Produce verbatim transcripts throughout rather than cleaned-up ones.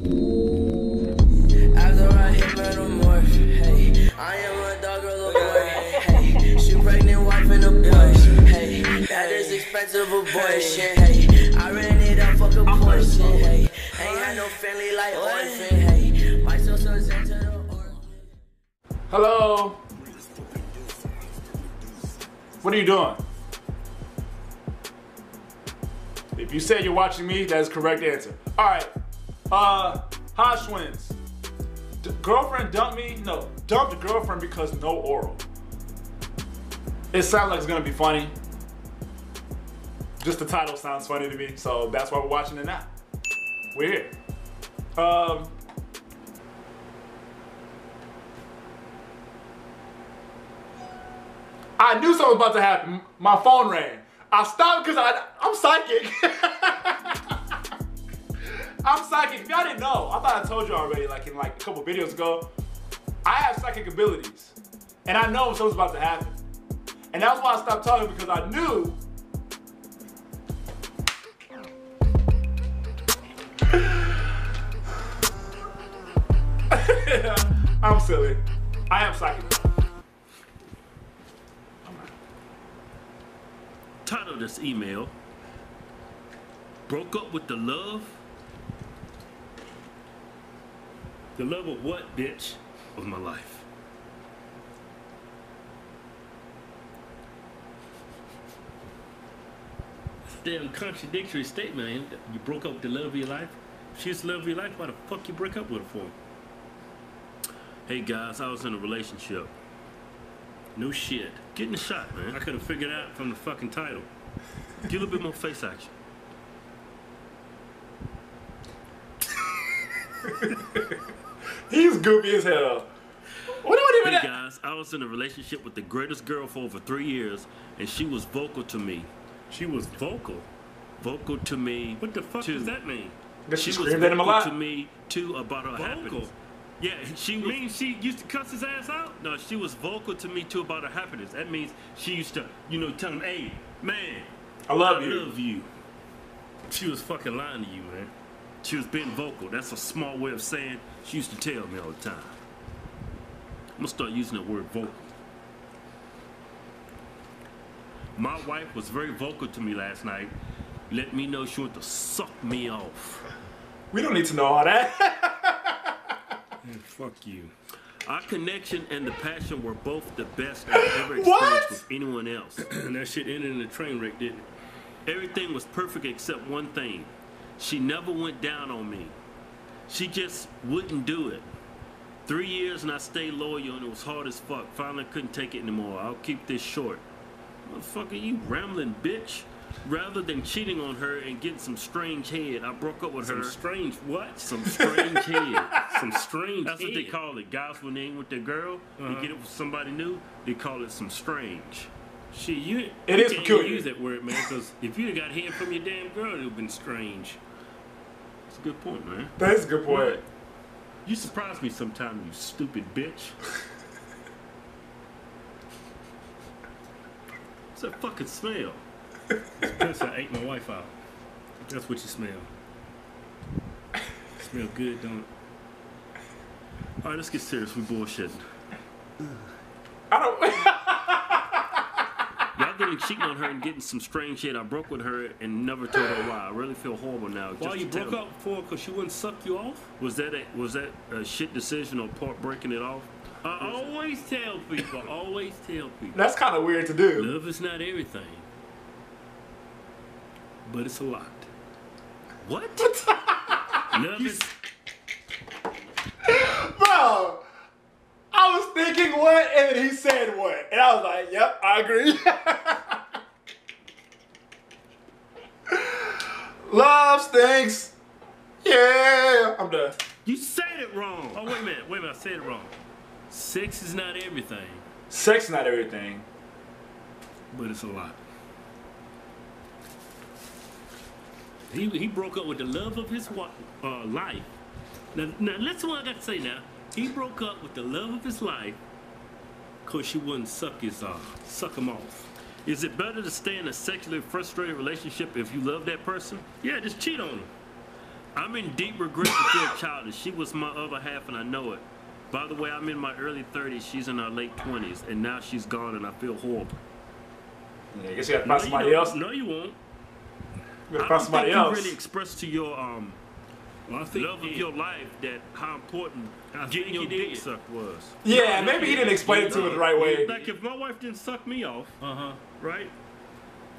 After I hit metamorph, hey, I am a dog or a boy, hey, she pregnant wife and a boy, hey, that is expensive abortion, hey, I ran it out, fuck abortion, hey, ain't had no family like orphan, hey, my social center to the orphan. Hello? What are you doing? If you said you're watching me, that is the correct answer. All right, uh, Hodgetwins. Girlfriend dumped me? No, dumped the girlfriend because no oral. It sounds like it's gonna be funny. Just the title sounds funny to me, so that's why we're watching it now. We're here. Um, I knew something was about to happen. My phone rang. I stopped because I I'm psychic. I'm psychic. If y'all didn't know, I thought I told you already, like in like a couple videos ago, I have psychic abilities, and I know something's about to happen, and that's why I stopped talking because I knew. I'm silly. I am psychic. Title of this email: broke up with the love. The love of what, bitch? Of my life. Damn contradictory statement. You broke up with the love of your life. She's the love of your life. Why the fuck you break up with her for? Hey guys, I was in a relationship. New shit. Get in the shot, man. I could have figured out from the fucking title. Get a little bit more face action. He's goofy as hell. What do I do with that? Hey guys, I was in a relationship with the greatest girl for over three years, and she was vocal to me. She was vocal? Vocal to me. What the fuck to, does that mean? She, she was vocal him a lot. to me, too, about her happiness. Yeah, she was, means she used to cuss his ass out? No, she was vocal to me too about her happiness. That means she used to, you know, tell him, hey, man, I love I you. I love you. She was fucking lying to you, man. She was being vocal. That's a small way of saying she used to tell me all the time. I'm gonna start using the word vocal. My wife was very vocal to me last night. Let me know she wanted to suck me off. We don't need to know all that. Fuck you. Our connection and the passion were both the best I've ever experienced with anyone else. And that shit ended in a train wreck, didn't it? Everything was perfect except one thing. She never went down on me. She just wouldn't do it. Three years and I stayed loyal and it was hard as fuck. Finally couldn't take it anymore. I'll keep this short. Motherfucker, you rambling bitch. Rather than cheating on her and getting some strange head, I broke up with some her. Some strange what? Some strange head. Some strange That's head. What they call it. Guys, when they ain't with their girl, uh-huh. they get it with somebody new, they call it some strange. Shit, you, you can't peculiar. use that word, man, because if you got head from your damn girl, it would have been strange. That's a good point, man. That is a good point. What? You surprise me sometimes, you stupid bitch. What's that fucking smell? Because I ate my wife out. That's what you smell. You smell good, don't it? Alright, let's get serious. We bullshitting. I don't. Y'all getting cheating on her and getting some strange shit. I broke with her and never told her why. I really feel horrible now. Why you broke up for? Because she wouldn't suck you off? Was that a, was that a shit decision or part breaking it off? I always tell people. Always tell people. That's kind of weird to do. Love is not everything. But it's a lot. What? Love is... Bro, I was thinking what, and then he said what, and I was like, "Yep, I agree." Love stinks. Yeah, I'm done. You said it wrong. Oh wait a minute, wait a minute, I said it wrong. Sex is not everything. Sex is not everything. But it's a lot. He, he broke up with the love of his wife, uh, life. Now, now, that's what I got to say now. He broke up with the love of his life because she wouldn't suck his uh, suck him off. Is it better to stay in a sexually frustrated relationship if you love that person? Yeah, just cheat on him. I'm in deep regret to feel childish. She was my other half and I know it. By the way, I'm in my early thirties, she's in her late twenties, and now she's gone and I feel horrible. Yeah, I guess you gotta find somebody else. No, you won't. You gotta find somebody else. I don't think you really expressed to your um, well, I think love of your life that how important I getting your dick sucked was. Yeah, maybe he didn't explain it to it the right way. Like if my wife didn't suck me off, uh-huh, right?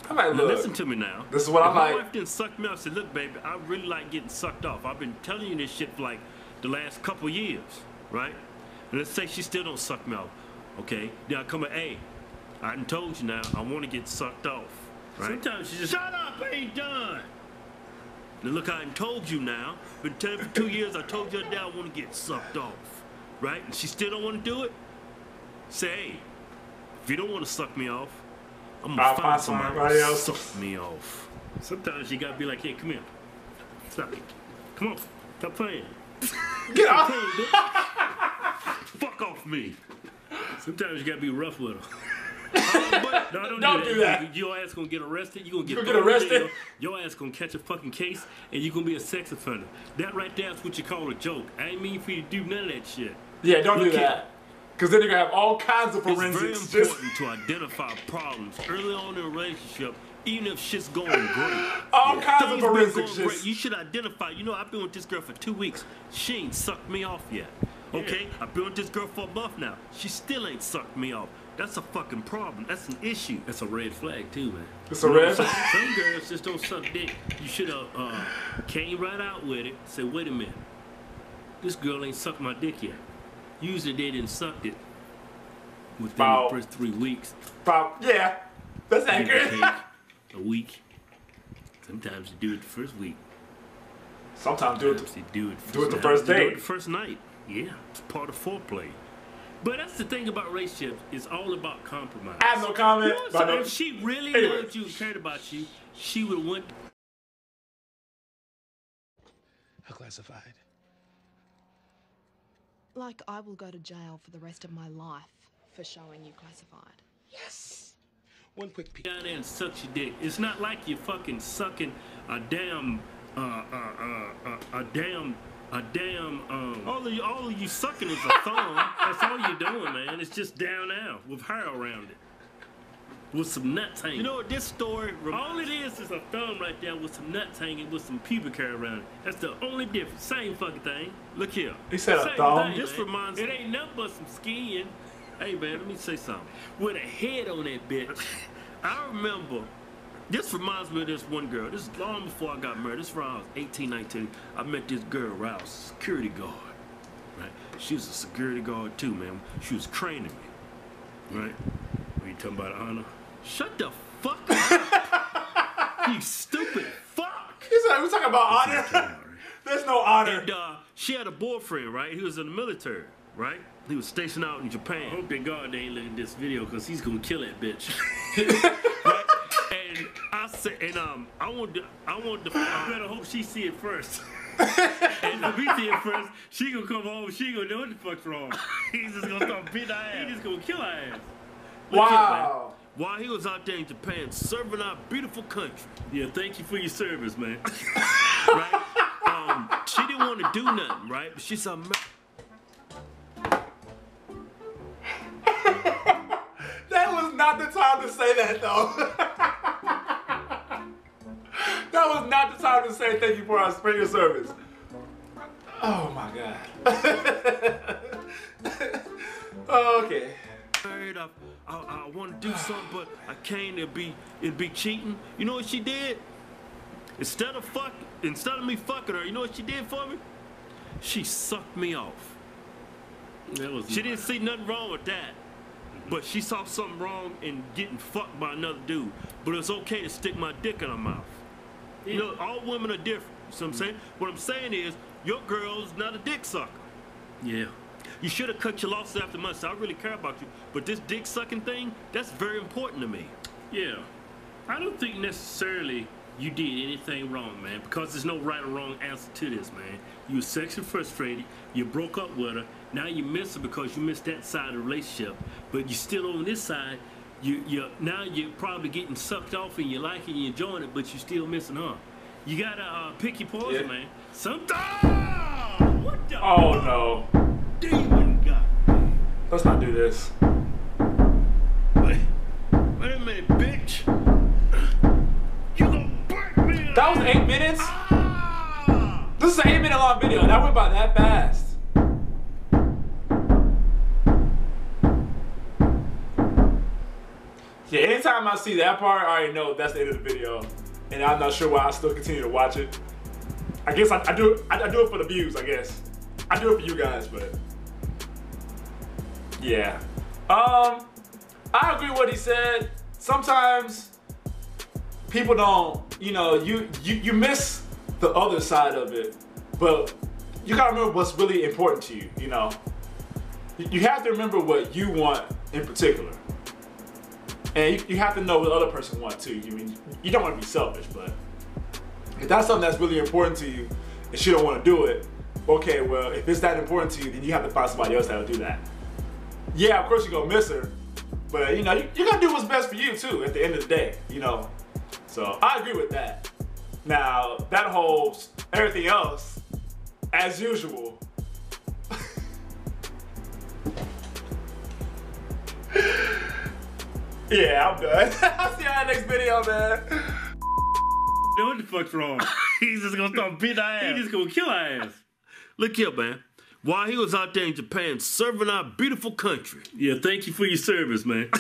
I'm like, look, listen to me now. This is what I'm like. My wife didn't suck me off. I said, look, baby, I really like getting sucked off. I've been telling you this shit for like the last couple years, right? And let's say she still don't suck me off, okay? Then I come at, hey, I done told you now, I want to get sucked off, right? Sometimes she just, shut up, I ain't done. Now look, I done told you now. Been telling you for two years, I told you that I want to get sucked off, right? And she still don't want to do it? Say, hey, if you don't want to suck me off, I'm gonna I'll find somebody else suck me off. Sometimes you gotta be like, hey, come here. Stop it. Come on. Stop playing. Get off. Playing, fuck off me. Sometimes you gotta be rough with her. Uh, no, don't, don't do that. Do that. Your ass gonna get arrested. You gonna get, gonna get arrested. Your ass gonna catch a fucking case, and you gonna be a sex offender. That right there is what you call a joke. I ain't mean for you to do none of that shit. Yeah, don't Look do that. It. Cause then you're gonna have all kinds of forensics. It's very important to identify problems early on in a relationship, even if shit's going great. All yeah. kinds Things of forensics. Great, you should identify. You know, I've been with this girl for two weeks. She ain't sucked me off yet. Okay, yeah. I've been with this girl for a month now. She still ain't sucked me off. That's a fucking problem. That's an issue. That's a red flag too, man. It's a you know, red flag. Some girls just don't suck dick. You should have uh, came right out with it. Say, wait a minute, this girl ain't sucked my dick yet. Usually they didn't suck it within Bow. the first three weeks. Bow. Yeah, that's accurate. A week. Sometimes you do it the first week. Sometimes, Sometimes do it. The, do it, first do it the first day. Do it the first night. Yeah, it's part of foreplay. But that's the thing about relationships. It's all about compromise. I have no comment. You know, so if she really anyway. loved you and cared about you, she would have went. How classified? Like, I will go to jail for the rest of my life for showing you classified. Yes! One quick peek. Down there and sucks your dick. It's not like you're fucking sucking a damn, uh, uh, uh, uh a damn, a damn, um... All of you, all of you sucking is a thumb. That's all you're doing, man. It's just down now with hair around it. With some nuts hanging. You know what this story reminds me? All it is is a thumb right there with some nuts hanging with some pubic hair around it. That's the only difference. Same fucking thing. Look here. He said Same a thumb. Thing, this man. reminds me. It ain't nothing but some skin. Hey, man, let me say something. With a head on that bitch. I remember. This reminds me of this one girl. This is long before I got married. This is when I was eighteen, nineteen. I met this girl, right? I was a security guard. Right? She was a security guard, too, man. She was training me. Right? What are you talking about, honor? Shut the fuck up! You stupid fuck! He's like, we're talking about honor. Right? There's no honor. And uh, she had a boyfriend, right? He was in the military, right? He was stationed out in Japan. I hope that God they ain't looking at this video because he's gonna kill that bitch. Right? And I said, and um, I want, to, I want to. I better hope she see it first. And if we see it first, she gonna come home. She gonna know what the fuck's wrong. He's just gonna start beating her ass. He's just gonna kill her ass. Look wow. Here, while he was out there in Japan serving our beautiful country. Yeah, thank you for your service, man. Right? Um, she didn't want to do nothing, right? But she said, that was not the time to say that, though. That was not the time to say thank you for our for your service. Oh, my God. Okay. I, I, I want to do something, but I can't. It'd be, it'd be cheating. You know what she did? Instead of fuck, instead of me fucking her, you know what she did for me? She sucked me off. That was she didn't see nothing wrong with that, but she saw something wrong in getting fucked by another dude. But it's okay to stick my dick in her mouth. You know, all women are different. So I'm saying, what I'm saying is, your girl's not a dick sucker. Yeah. You should have cut your losses after months. So I really care about you. But this dick sucking thing, that's very important to me. Yeah. I don't think necessarily you did anything wrong, man, because there's no right or wrong answer to this, man. You were sexually frustrated. You broke up with her. Now you miss her because you missed that side of the relationship. But you're still on this side. You, you're, now you're probably getting sucked off and you like it and you're enjoying it, but you're still missing her. You gotta uh, pick your poison, yeah. man. Sometimes. What the? Oh no. Demon God. Let's not do this. Wait, wait a minute, bitch. You gonna burn me? That was eight minutes. Ah. This is an eight-minute long video. That went by that fast. Yeah, anytime I see that part, I already know that's the end of the video. And I'm not sure why I still continue to watch it. I guess I, I do I, I do it for the views, I guess. I do it for you guys, but yeah. Um, I agree with what he said. Sometimes people don't, you know, you, you, you miss the other side of it, but you gotta remember what's really important to you, you know? You have to remember what you want in particular. And you, you have to know what the other person wants too. You mean you don't want to be selfish, but if that's something that's really important to you and she don't want to do it, okay, well, if it's that important to you, then you have to find somebody else that'll do that. Yeah, of course you're gonna miss her, but you know you, you're gonna do what's best for you too. At the end of the day, you know. So I agree with that. Now that whole everything else, as usual. Yeah, I'm done. I'll see you in the next video, man. Dude, what the fuck's wrong? He's just gonna start beating our ass. He's just gonna kill our ass. Look here, man. While he was out there in Japan serving our beautiful country. Yeah, thank you for your service, man.